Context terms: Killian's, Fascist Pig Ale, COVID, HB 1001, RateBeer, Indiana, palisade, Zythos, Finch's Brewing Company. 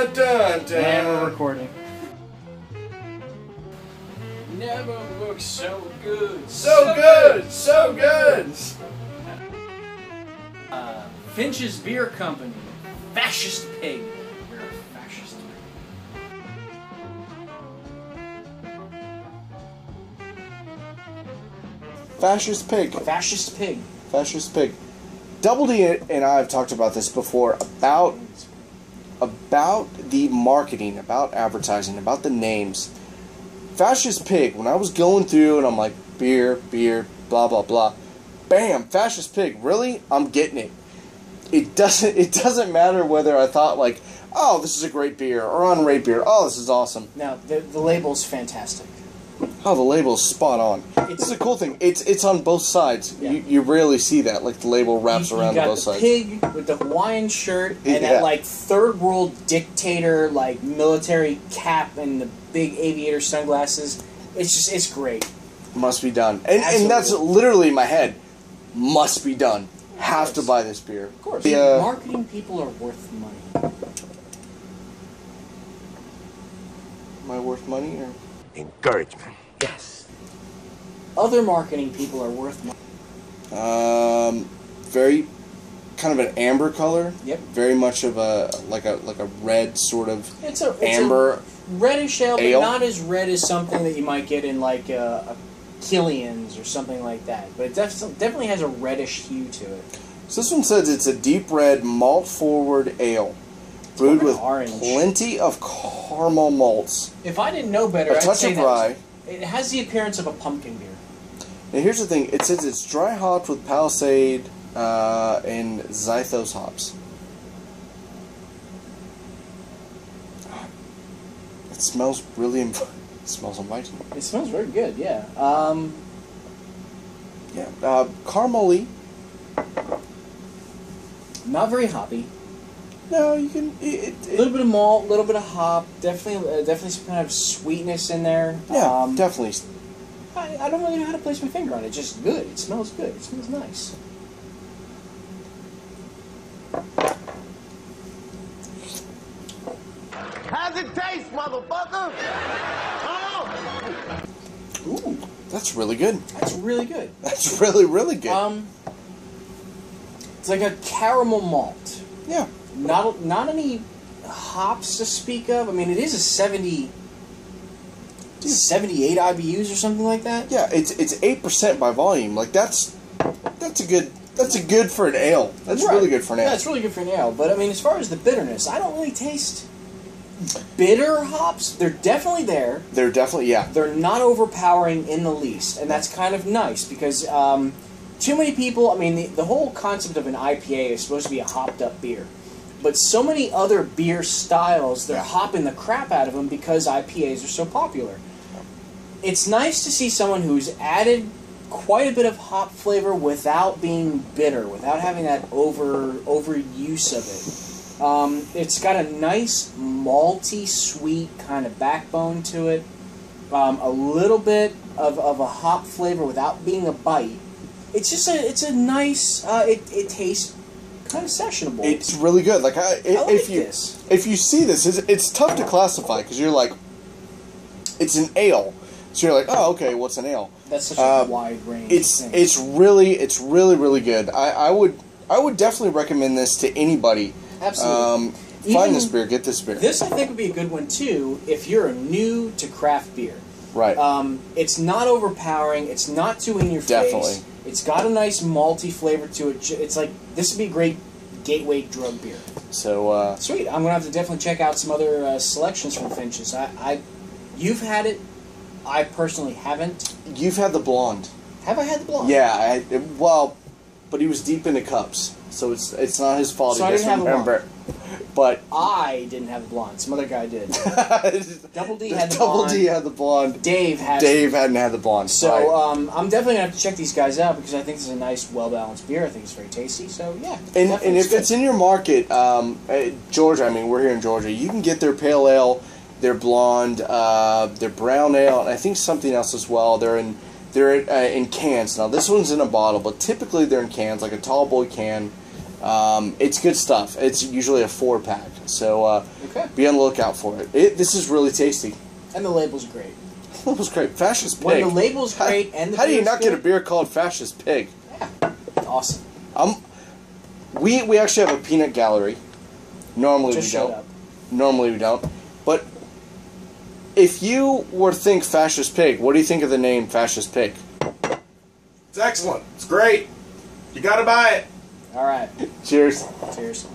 And we're recording. Never looks so good. So good. Finch's Beer Company. Fascist Pig. You're a fascist pig. Fascist Pig. Fascist Pig. Fascist Pig. Double D and I have talked about this before, about the marketing, about advertising, about the names. Fascist Pig, when I was going through and I'm like, beer, blah, blah, blah. Bam, Fascist Pig, really? I'm getting it. It doesn't matter whether I thought like, oh, this is a great beer, or on RateBeer, oh, this is awesome. No, the label's fantastic. Oh, the label's spot on. This is a cool thing. It's on both sides. Yeah. You rarely see that. Like, the label wraps around both sides. You got the pig with the Hawaiian shirt and that, like, third-world dictator, like, military cap and the big aviator sunglasses. It's just, it's great. Must be done. And that's literally in my head. Must be done. Have to buy this beer. Of course. The marketing people are worth money. Am I worth money or... encouragement. Yes. Other marketing people are worth money. Very kind of an amber color. Yep. Very much of a red sort of amber. It's a reddish ale, but not as red as something that you might get in like a Killian's or something like that. But it definitely has a reddish hue to it. So this one says it's a deep red malt forward ale. Brewed with orange. Plenty of caramel malts. If I didn't know better, I'd say that rye. It has the appearance of a pumpkin beer. Now here's the thing. It says it's dry hopped with palisade and Zythos hops. It smells really... It smells inviting. It smells very good, yeah. Caramel-y. Not very hoppy. No, you can. A little bit of malt, a little bit of hop, definitely some kind of sweetness in there. Yeah, definitely. I don't really know how to place my finger on it. It's just good. It smells good. It smells nice. How's it taste, motherfucker? Come on. Ooh, that's really good. That's really, really good. It's like a caramel malt. Yeah. Not any hops to speak of. I mean, it is a 78 IBUs or something like that. Yeah, it's 8% by volume. Like that's a good for an ale. That's right. Really good for an ale. Yeah, it's really good for an ale. But I mean, as far as the bitterness, I don't really taste bitter hops. They're definitely there. They're not overpowering in the least, and that's kind of nice because too many people. I mean, the whole concept of an IPA is supposed to be a hopped up beer. But so many other beer styles, they're hopping the crap out of them because IPAs are so popular. It's nice to see someone who's added quite a bit of hop flavor without being bitter, without having that overuse of it. It's got a nice malty, sweet kind of backbone to it. A little bit of a hop flavor without being a bite. It's just a nice. It tastes kind of sessionable. It's really good. Like if you see this, it's tough to classify because you're like, it's an ale, so you're like, oh, okay, what's an ale? That's such a wide range. It's really good. I would definitely recommend this to anybody. Absolutely. Find this beer. Get this beer. This I think would be a good one too if you're new to craft beer. Right. It's not overpowering. It's not too in your face. Definitely. It's got a nice malty flavor to it. It's like, this would be a great gateway drug beer. So, sweet. I'm going to have to definitely check out some other selections from Finch's. You've had it. I personally haven't. You've had the blonde. Have I had the blonde? Yeah. But he was deep into cups. So it's not his fault. So I didn't have remember. But I didn't have the blonde. Some other guy did. Double D had the blonde. Dave hadn't had the blonde. So right. I'm definitely gonna have to check these guys out because I think this is a nice, well-balanced beer. I think it's very tasty. So yeah. And if it's in your market, Georgia. I mean, we're here in Georgia. You can get their pale ale, their blonde, their brown ale, and I think something else as well. They're in cans now. This one's in a bottle, but typically they're in cans, like a tall boy can. It's good stuff. It's usually a 4-pack, so be on the lookout for it. This is really tasty. And the label's great. The label's great. Fascist Pig. When the label's great and the How do you not get a beer called Fascist Pig? Yeah. It's awesome. We actually have a peanut gallery. Normally we don't. Normally we don't. But if you were to think Fascist Pig, what do you think of the name Fascist Pig? It's excellent. It's great. You gotta buy it. All right. Cheers. Cheers.